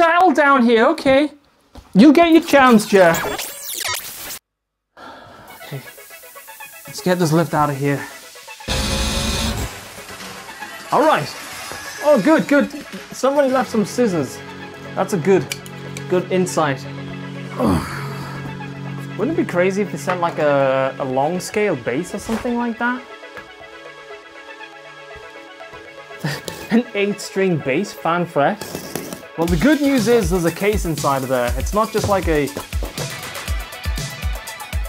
saddle down here, okay. You get your chance, Jer. Okay. Let's get this lift out of here. All right. Oh, good, good. Somebody left some scissors. That's a good insight. Ugh. Wouldn't it be crazy if they sent like a long scale bass or something like that? An 8-string bass fanfare. Well, the good news is there's a case inside of there. It's not just like a...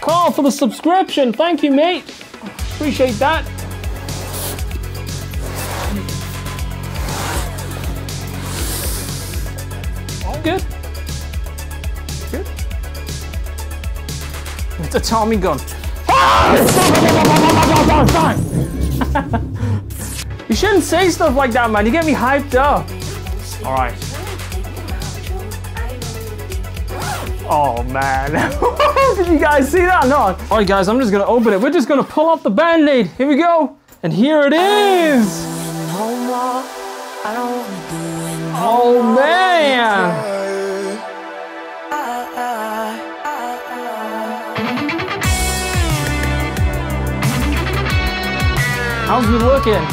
Carl, for the subscription. Thank you, mate. Appreciate that. Oh, good. Good. It's a Tommy gun. You shouldn't say stuff like that, man. You get me hyped up. All right. Oh, man. Did you guys see that or not? All right, guys, I'm just going to open it. We're just going to pull off the Band-Aid. Here we go. And here it is. Oh, man. How's it looking?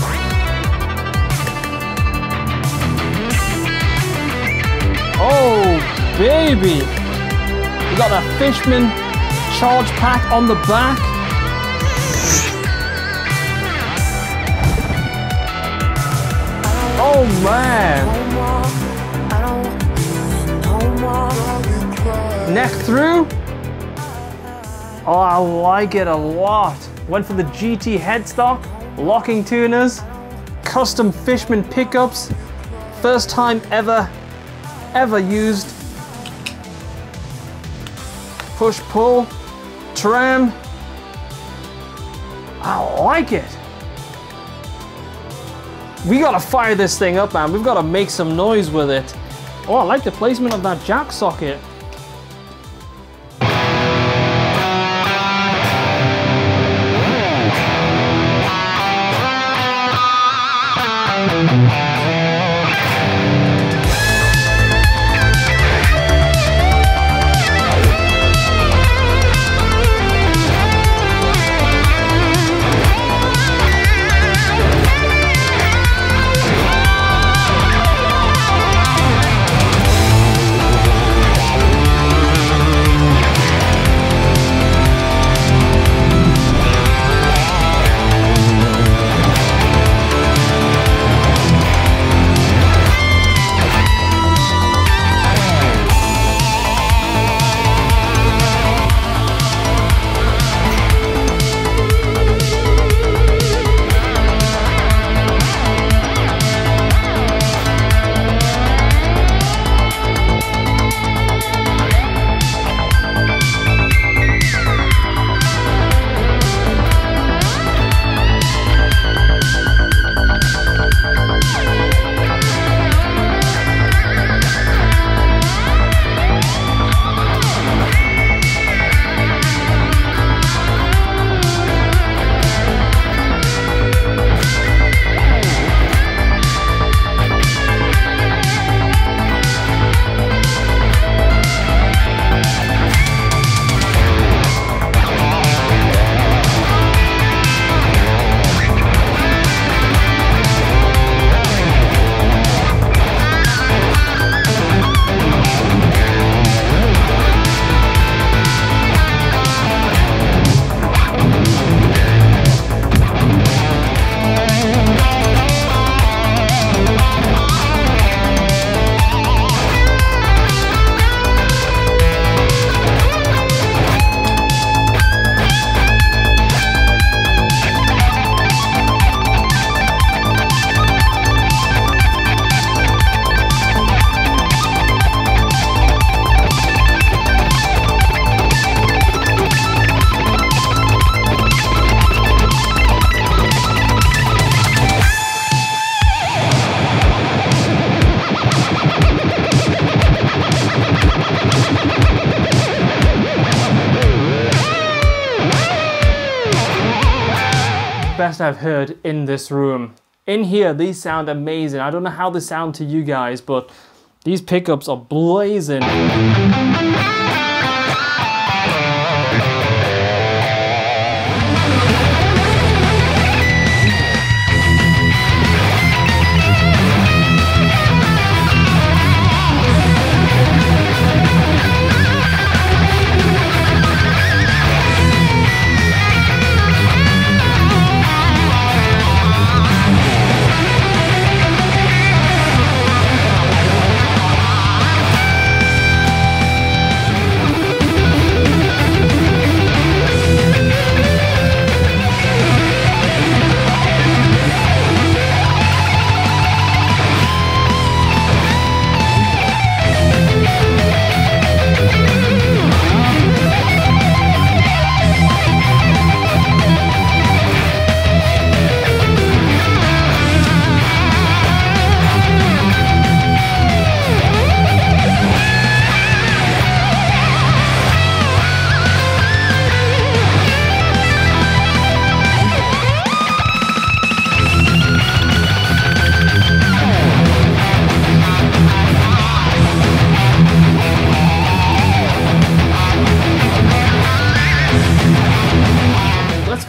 Oh, baby. We got that Fishman charge pack on the back. Oh, man. Neck through. Oh, I like it a lot. Went for the GT headstock, locking tuners, custom Fishman pickups. First time ever used. Push pull tram. I like it. We gotta fire this thing up, man. We've gotta make some noise with it. Oh, I like the placement of that jack socket. Best I've heard in this room. In here, these sound amazing. I don't know how they sound to you guys, but These pickups are blazing.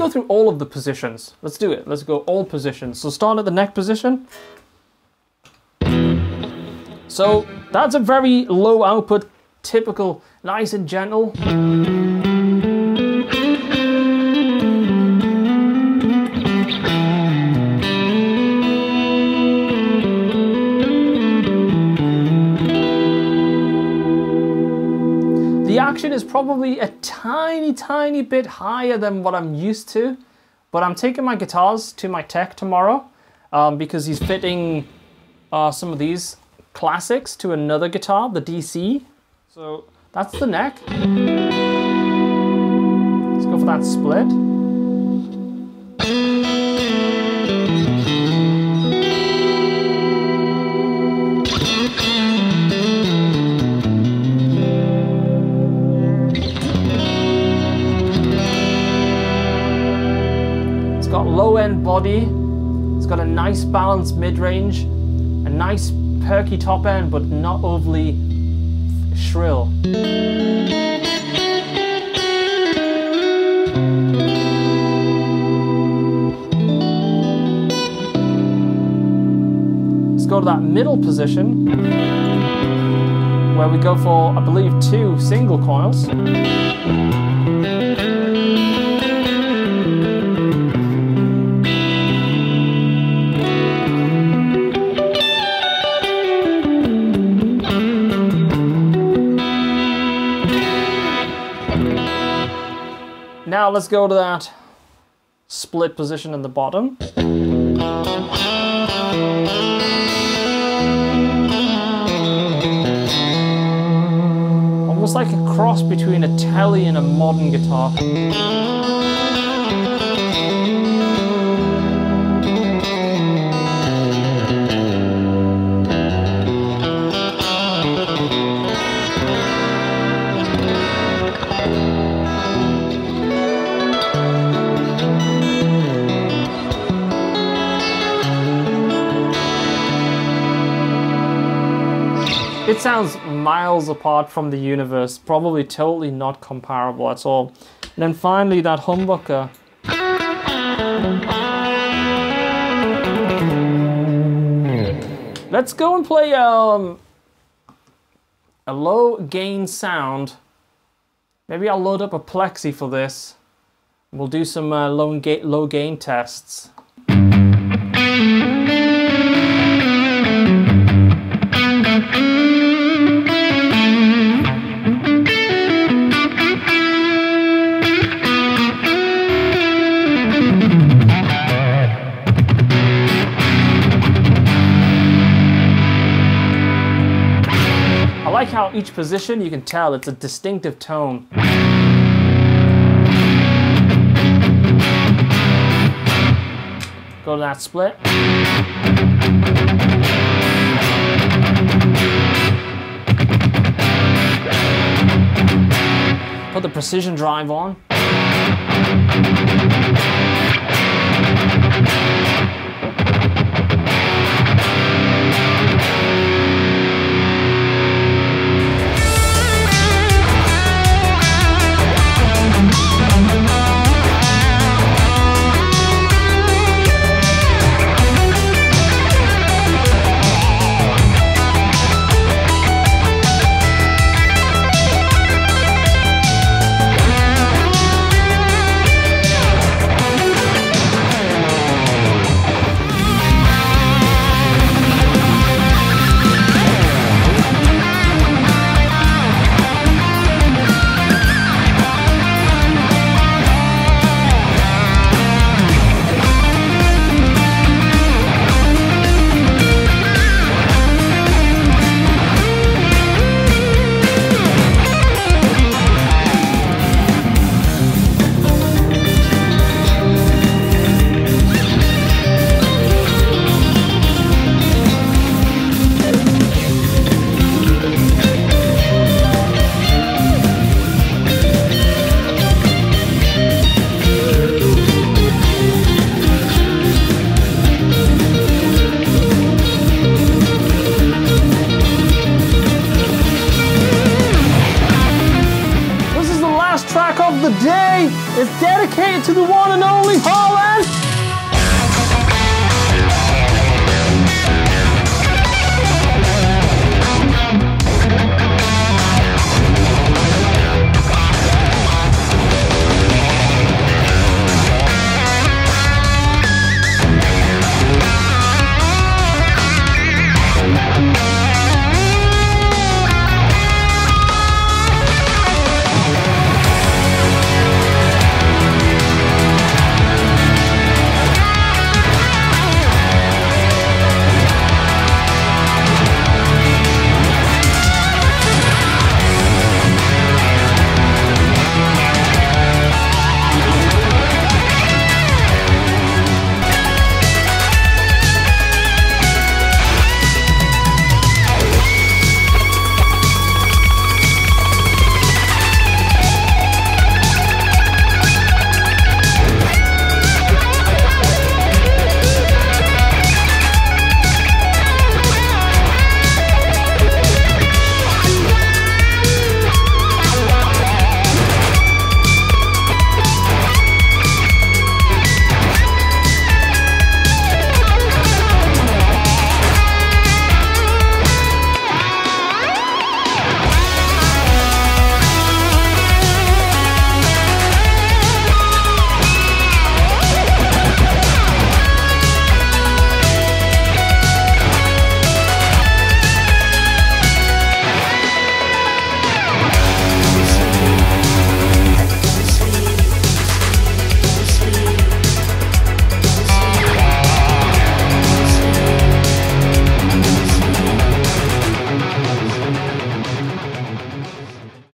Through all of the positions. Let's do it. Let's go all positions. So start at the neck position. So that's a very low output, typical, nice and gentle. Is probably a tiny bit higher than what I'm used to, but I'm taking my guitars to my tech tomorrow because he's fitting some of these classics to another guitar, the DC. So that's the neck. Let's go for that split. Low-end body, it's got a nice balanced mid-range, a nice perky top end, but not overly shrill. Let's go to that middle position, where we go for, I believe, 2 single coils. Now let's go to that split position in the bottom. Almost like a cross between a Tele and a modern guitar. It sounds miles apart from the universe, probably totally not comparable at all. And then finally that humbucker. Let's go and play a low gain sound. Maybe I'll load up a Plexi for this. We'll do some low gain tests. I like how each position, you can tell, it's a distinctive tone. Go to that split. Put the precision drive on. of the day is dedicated to the one and only Holland.